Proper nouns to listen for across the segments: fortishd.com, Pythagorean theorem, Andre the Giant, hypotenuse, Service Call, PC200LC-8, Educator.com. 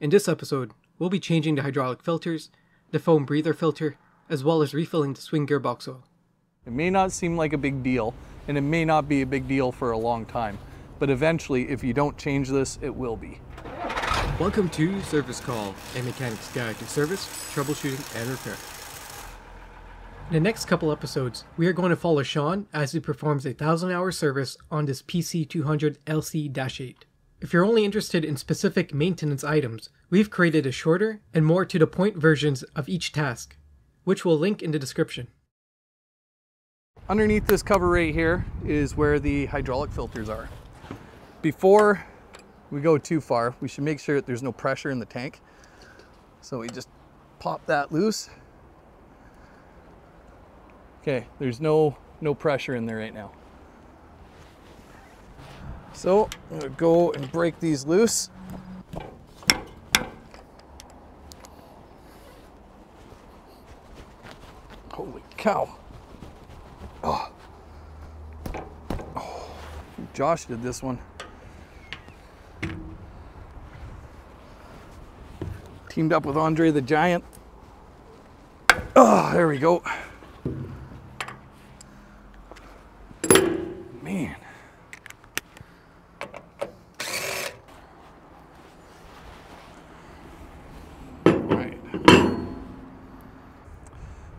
In this episode, we'll be changing the hydraulic filters, the foam breather filter, as well as refilling the swing gearbox oil. It may not seem like a big deal, and it may not be a big deal for a long time, but eventually, if you don't change this, it will be. Welcome to Service Call, a mechanic's guide to service, troubleshooting, and repair. In the next couple episodes, we are going to follow Sean as he performs a 1,000-hour service on this PC200LC-8. If you're only interested in specific maintenance items, we've created a shorter and more to-the-point versions of each task, which we'll link in the description. Underneath this cover right here is where the hydraulic filters are. Before we go too far, we should make sure that there's no pressure in the tank. So we just pop that loose. Okay, there's no pressure in there right now. So I'm gonna go and break these loose. Holy cow. Oh. Oh, Josh did this one. Teamed up with Andre the Giant. Oh, there we go. Man.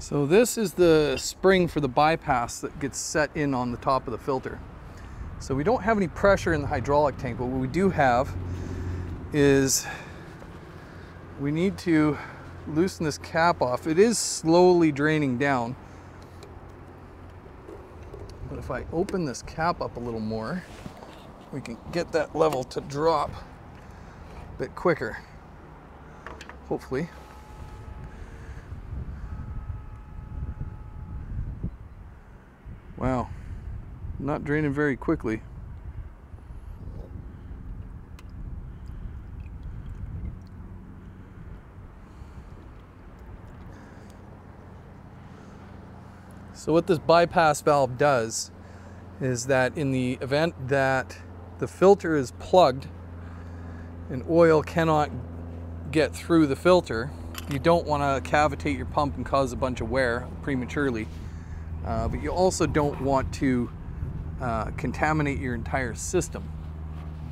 So this is the spring for the bypass that gets set in on the top of the filter. So we don't have any pressure in the hydraulic tank, but what we do have is we need to loosen this cap off. It is slowly draining down. But if I open this cap up a little more, we can get that level to drop a bit quicker, hopefully. Wow, not draining very quickly. So what this bypass valve does is that in the event that the filter is plugged and oil cannot get through the filter, you don't want to cavitate your pump and cause a bunch of wear prematurely. But you also don't want to contaminate your entire system.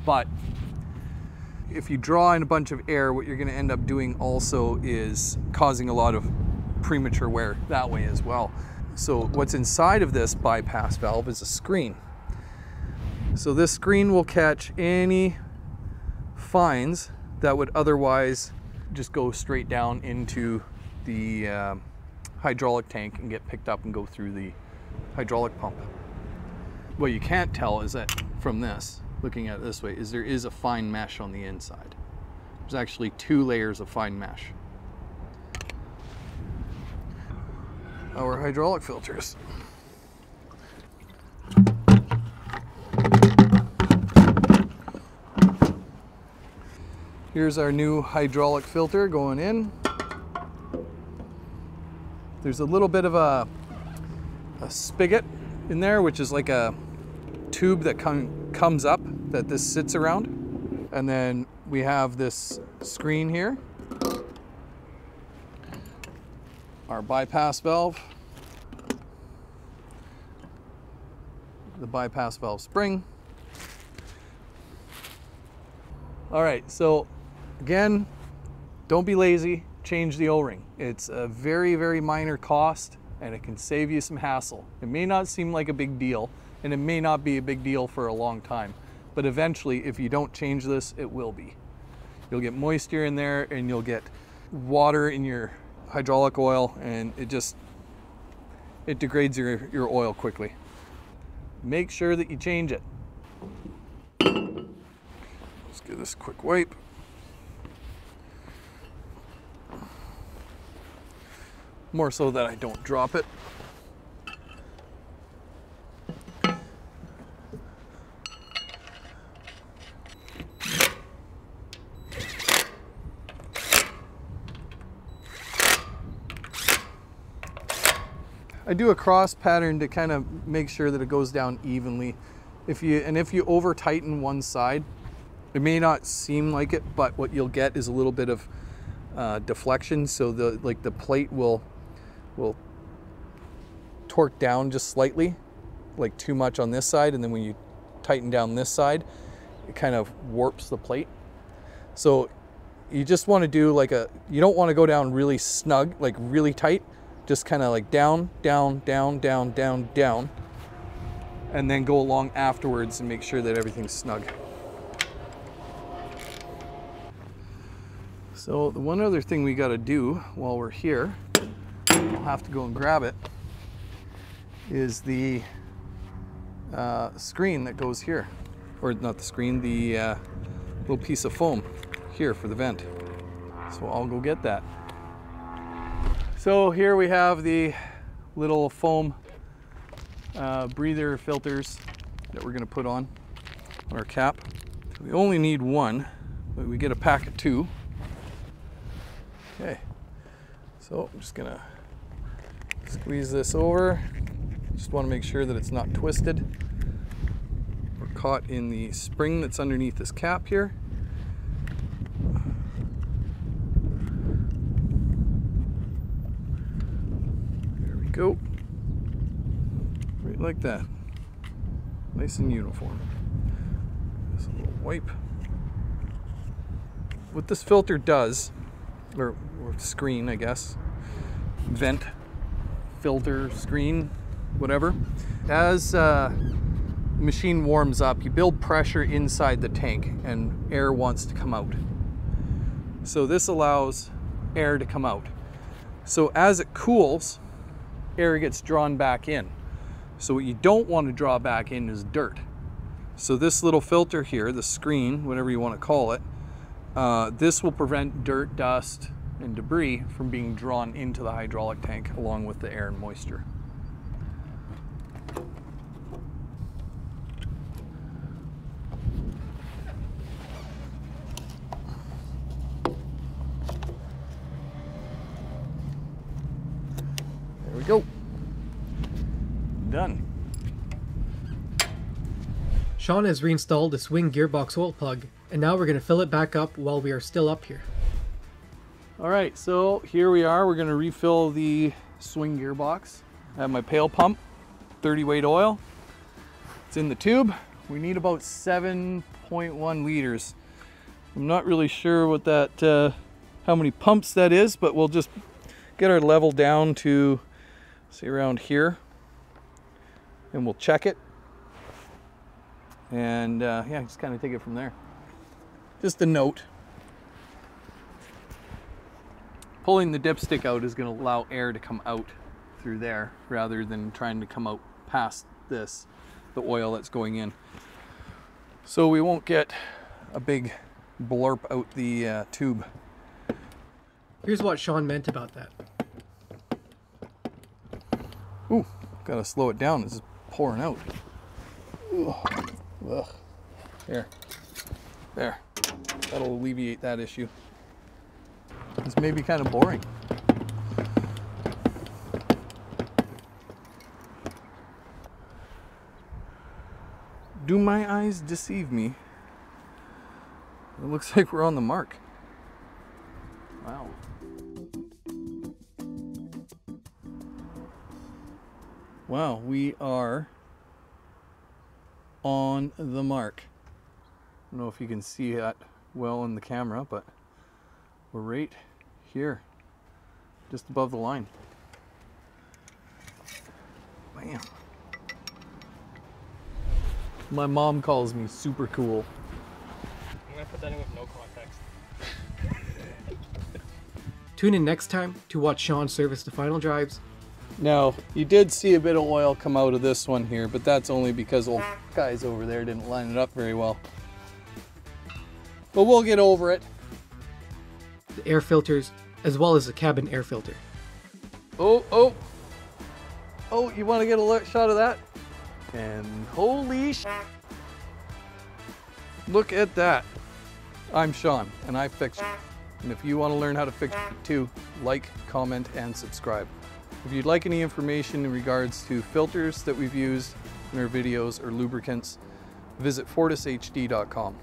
But if you draw in a bunch of air, what you're going to end up doing also is causing a lot of premature wear that way as well. So what's inside of this bypass valve is a screen. So this screen will catch any fines that would otherwise just go straight down into the hydraulic tank and get picked up and go through the hydraulic pump. What you can't tell is that from this, looking at it this way, is there is a fine mesh on the inside. There's actually two layers of fine mesh. Our hydraulic filters. Here's our new hydraulic filter going in. There's a little bit of a spigot in there, which is like a tube that comes up that this sits around. And then we have this screen here, our bypass valve, the bypass valve spring. All right, so again, don't be lazy. Change the O-ring. It's a very, very minor cost and it can save you some hassle. It may not seem like a big deal and it may not be a big deal for a long time, but eventually if you don't change this, it will be. You'll get moisture in there and you'll get water in your hydraulic oil and it degrades your oil quickly. Make sure that you change it. Let's give this a quick wipe. More so that I don't drop it. I do a cross pattern to kind of make sure that it goes down evenly. If you over tighten one side, It may not seem like it, but what you'll get is a little bit of deflection, so the plate will torque down just slightly, like too much on this side, and then when you tighten down this side, it kind of warps the plate. So you just want to do like you don't want to go down really snug, like really tight, just kind of like down, down, down, down, down, down, and then go along afterwards and make sure that everything's snug. So the one other thing we got to do while we're here, I'll have to go and grab it, is the screen that goes here, or not the screen, the little piece of foam here for the vent. So I'll go get that. So here we have the little foam breather filters that we're going to put on our cap. We only need one, but we get a pack of two. Okay, so I'm just going to squeeze this over. Just want to make sure that it's not twisted or caught in the spring that's underneath this cap here. There we go. Right like that. Nice and uniform. Just a little wipe. What this filter does, or screen, I guess, vent, filter, screen, whatever. As the machine warms up, you build pressure inside the tank and air wants to come out. So this allows air to come out. So as it cools, air gets drawn back in. So what you don't want to draw back in is dirt. So this little filter here, the screen, whatever you want to call it, this will prevent dirt, dust, and debris from being drawn into the hydraulic tank along with the air and moisture. There we go. Done. Sean has reinstalled the swing gearbox oil plug, and now we're going to fill it back up while we are still up here. All right, so here we are. We're going to refill the swing gearbox. I have my pail pump, 30 weight oil. It's in the tube. We need about 7.1 liters. I'm not really sure what that, how many pumps that is, but we'll just get our level down to, say, around here, and we'll check it. And yeah, just kind of take it from there. Just a note, pulling the dipstick out is going to allow air to come out through there rather than trying to come out past this, the oil that's going in. So we won't get a big blurp out the tube. Here's what Sean meant about that. Ooh, gotta slow it down, this is pouring out. Ooh, ugh. Here, there. That'll alleviate that issue. This may be kind of boring. Do my eyes deceive me? It looks like we're on the mark. Wow. Wow, we are on the mark. I don't know if you can see that well in the camera, but we're right here, just above the line. Bam. My mom calls me super cool. I'm gonna put that in with no context. Tune in next time to watch Sean service the final drives. Now, you did see a bit of oil come out of this one here, but that's only because old guys over there didn't line it up very well. But we'll get over it. The air filters, as well as the cabin air filter. Oh, oh. Oh, you want to get a shot of that? And holy sh! Look at that. I'm Sean, and I fix shit. And if you want to learn how to fix shit too, like, comment, and subscribe. If you'd like any information in regards to filters that we've used in our videos or lubricants, visit fortishd.com.